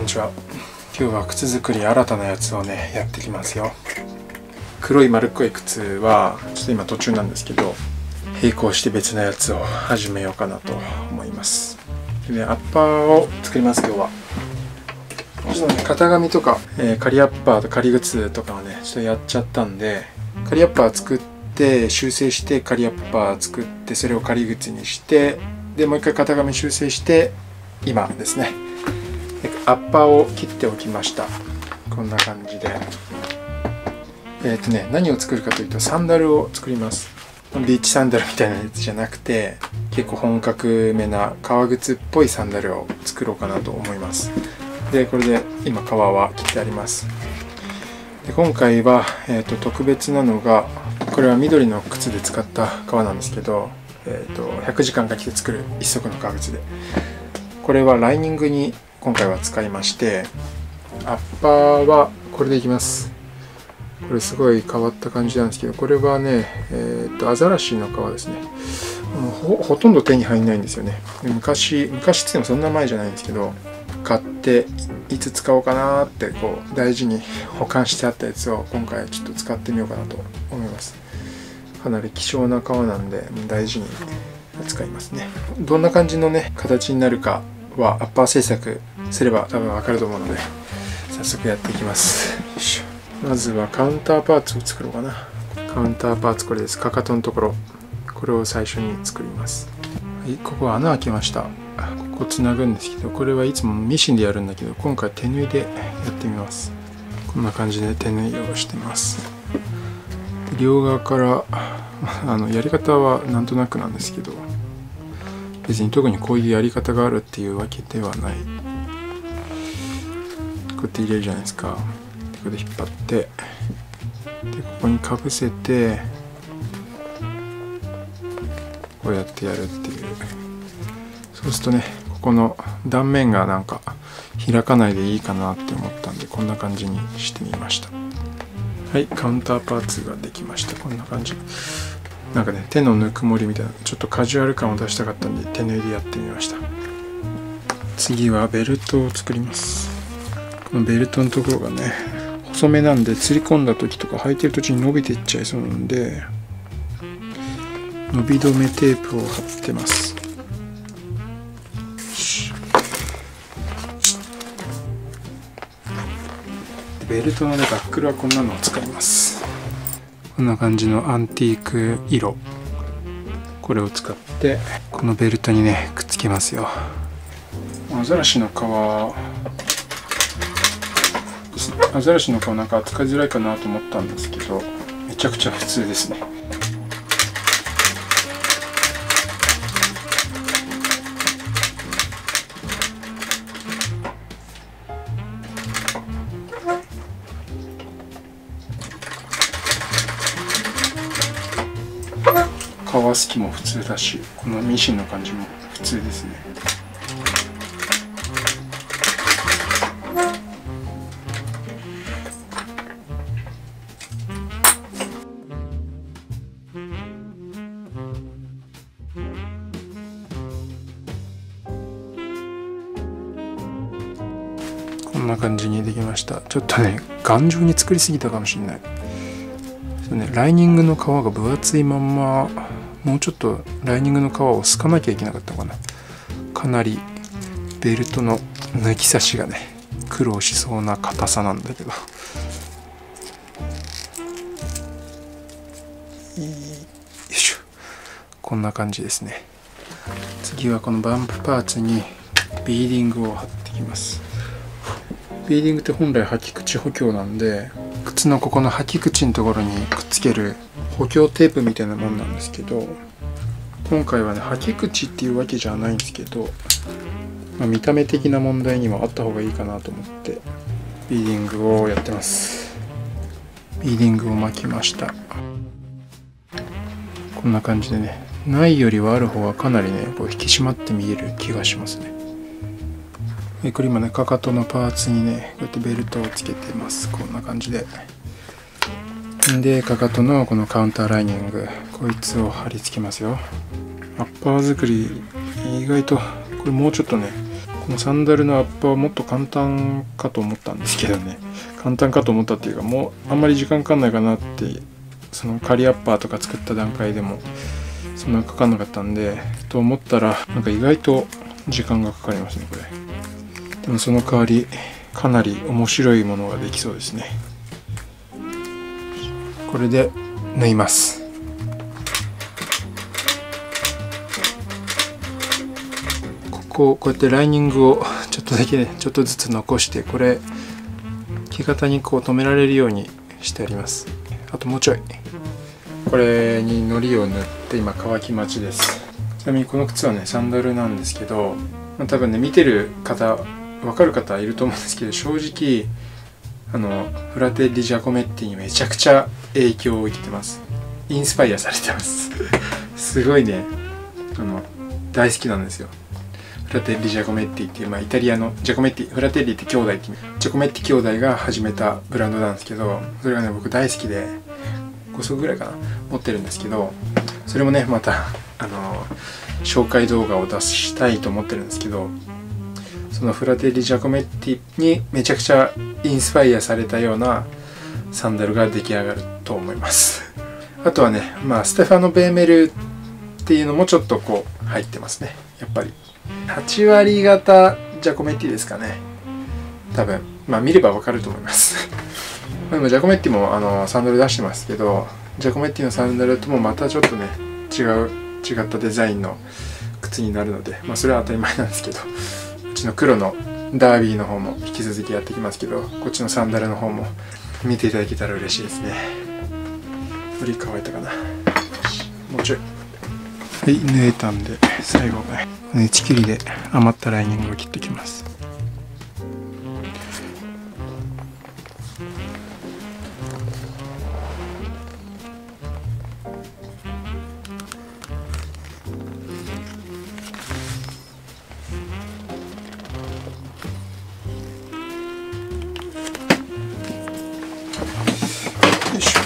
こんにちは。今日は靴作り新たなやつをねやってきますよ。黒い丸っこい靴はちょっと今途中なんですけど、並行して別のやつを始めようかなと思います。でね、アッパーを作ります。今日はちょっとね型紙とか、仮アッパーと仮靴とかをねちょっとやっちゃったんで、仮アッパー作って修正して、仮アッパー作ってそれを仮靴にして、でもう一回型紙修正して今ですねアッパーを切っておきました。こんな感じで何を作るかというとサンダルを作ります。ビーチサンダルみたいなやつじゃなくて、結構本格めな革靴っぽいサンダルを作ろうかなと思います。でこれで今革は切ってあります。で今回は、特別なのが、これは緑の靴で使った革なんですけど、100時間かけて作る一足の革靴で、これはライニングに今回は使いまして、アッパーはこれでいきます。これすごい変わった感じなんですけど、これはね、アザラシの皮ですね。ほとんど手に入んないんですよね。で昔ってもそんな前じゃないんですけど、買っていつ使おうかなーってこう大事に保管してあったやつを今回ちょっと使ってみようかなと思います。かなり希少な皮なんで大事に使いますね。どんな感じのね形になるかはアッパー制作すれば多分分かると思うので、早速やっていきます。よいしょ。まずはカウンターパーツを作ろうかな。カウンターパーツ、これです。かかとのところ、これを最初に作ります。はい、ここ穴開きました。ここつなぐんですけど、これはいつもミシンでやるんだけど、今回手縫いでやってみます。こんな感じで手縫いをしてます。両側からやり方はなんとなくなんですけど、別に特にこういうやり方があるっていうわけではない。こうやって入れるじゃないですか。ここで引っ張って、でここにかぶせてこうやってやるっていう。そうするとね、ここの断面がなんか開かないでいいかなって思ったんで、こんな感じにしてみました。はい、カウンターパーツができました。こんな感じ。なんかね手のぬくもりみたいな、ちょっとカジュアル感を出したかったんで手縫いでやってみました。次はベルトを作ります。このベルトのところがね細めなんで、つり込んだ時とか履いてる途中に伸びていっちゃいそうなんで、伸び止めテープを貼ってます。ベルトのねバックルはこんなのを使います。こんな感じのアンティーク色、これを使ってこのベルトにねくっつけますよ。アザラシの皮なんか扱いづらいかなと思ったんですけど、めちゃくちゃ普通ですね。革すきも普通だし、このミシンの感じも普通ですね。こんな感じにできました。ちょっとね頑丈に作りすぎたかもしれない。ライニングの革が分厚いまんま、もうちょっとライニングの革を透かなきゃいけなかったのかな。かなりベルトの抜き差しがね苦労しそうな硬さなんだけど、よいしょ。こんな感じですね。次はこのバンプパーツにビーディングを貼ってきます。ビーディングって本来履き口補強なんで、靴のここの履き口のところにくっつける補強テープみたいなもんなんですけど、今回はね履き口っていうわけじゃないんですけど、まあ、見た目的な問題にもあった方がいいかなと思ってビーディングをやってます。ビーディングを巻きました。こんな感じでね、ないよりはある方がかなりねこう引き締まって見える気がしますね。これ今ねかかとのパーツにねこうやってベルトをつけてます。こんな感じで、でかかとのこのカウンターライニング、こいつを貼り付けますよ。アッパー作り意外とこれもうちょっとねここのサンダルのアップはもっと簡単かと思ったんですけどね、簡単かと思ったっていうか、もうあんまり時間かかんないかなって、その仮アッパーとか作った段階でもそんなかかんなかったんでと思ったら、なんか意外と時間がかかりますねこれ。でもその代わりかなり面白いものができそうですね。これで縫います。こうやってライニングをちょっとだけね、ちょっとずつ残して、これ木型にこう留められるようにしてあります。あともうちょい。これに糊を塗って今乾き待ちです。ちなみにこの靴はねサンダルなんですけど、多分ね見てる方分かる方いると思うんですけど、正直フラテッリ・ジャコメッティにめちゃくちゃ影響を受けてます。インスパイアされてますすごいね、大好きなんですよ。フラテッリ・ジャコメッティっていう、イタリアのジャコメッティ、フラテッリって兄弟っていう、ジャコメッティ兄弟が始めたブランドなんですけど、それがね僕大好きで5足ぐらいかな持ってるんですけど、それもねまた紹介動画を出したいと思ってるんですけど、そのフラテッリ・ジャコメッティにめちゃくちゃインスパイアされたようなサンダルが出来上がると思います。あとはねステファノ・ベーメルっていうのもちょっとこう入ってますね。やっぱり8割型ジャコメッティですかね多分。見ればわかると思いますでもジャコメッティもサンダル出してますけど、ジャコメッティのサンダルともまたちょっとね違ったデザインの靴になるので、それは当たり前なんですけど、うちの黒のダービーの方も引き続きやってきますけど、こっちのサンダルの方も見ていただけたら嬉しいですね。より乾いたかな、もうちょい。はい、縫えたんで最後ねち切りで余ったライニングを切っていきます。よいしょ。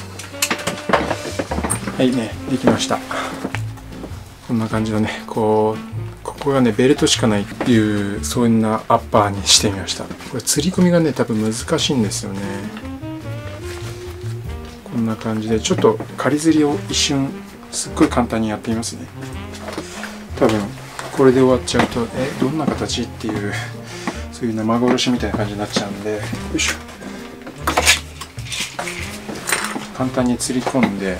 はいね、できました。こんな感じのね、ここがねベルトしかないっていう、そんなアッパーにしてみました。これ吊り込みがね多分難しいんですよね。こんな感じでちょっと仮吊りを一瞬すっごい簡単にやってみますね。多分これで終わっちゃうとどんな形っていう、そういう生殺しみたいな感じになっちゃうんで、よいしょ。簡単に吊り込んで、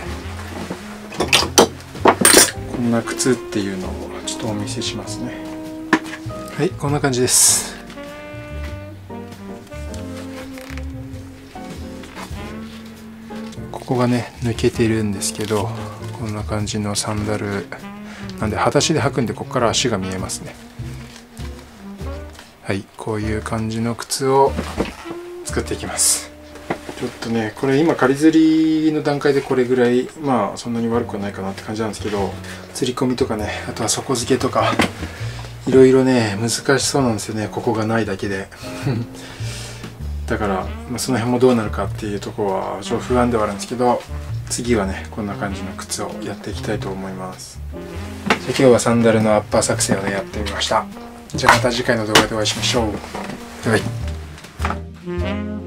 こんな靴っていうのをちょっとお見せしますね。はい、こんな感じです。ここがね抜けてるんですけど、こんな感じのサンダルなんで、裸足で履くんでここから足が見えますね。はい、こういう感じの靴を作っていきます。ちょっとねこれ今仮釣りの段階でこれぐらい、そんなに悪くはないかなって感じなんですけど、釣り込みとかね、あとは底付けとかいろいろね難しそうなんですよね、ここがないだけでだから、その辺もどうなるかっていうところはちょっと不安ではあるんですけど、次はねこんな感じの靴をやっていきたいと思います。じゃ今日はサンダルのアッパー作戦をねやってみました。じゃあまた次回の動画でお会いしましょう。バイバイ。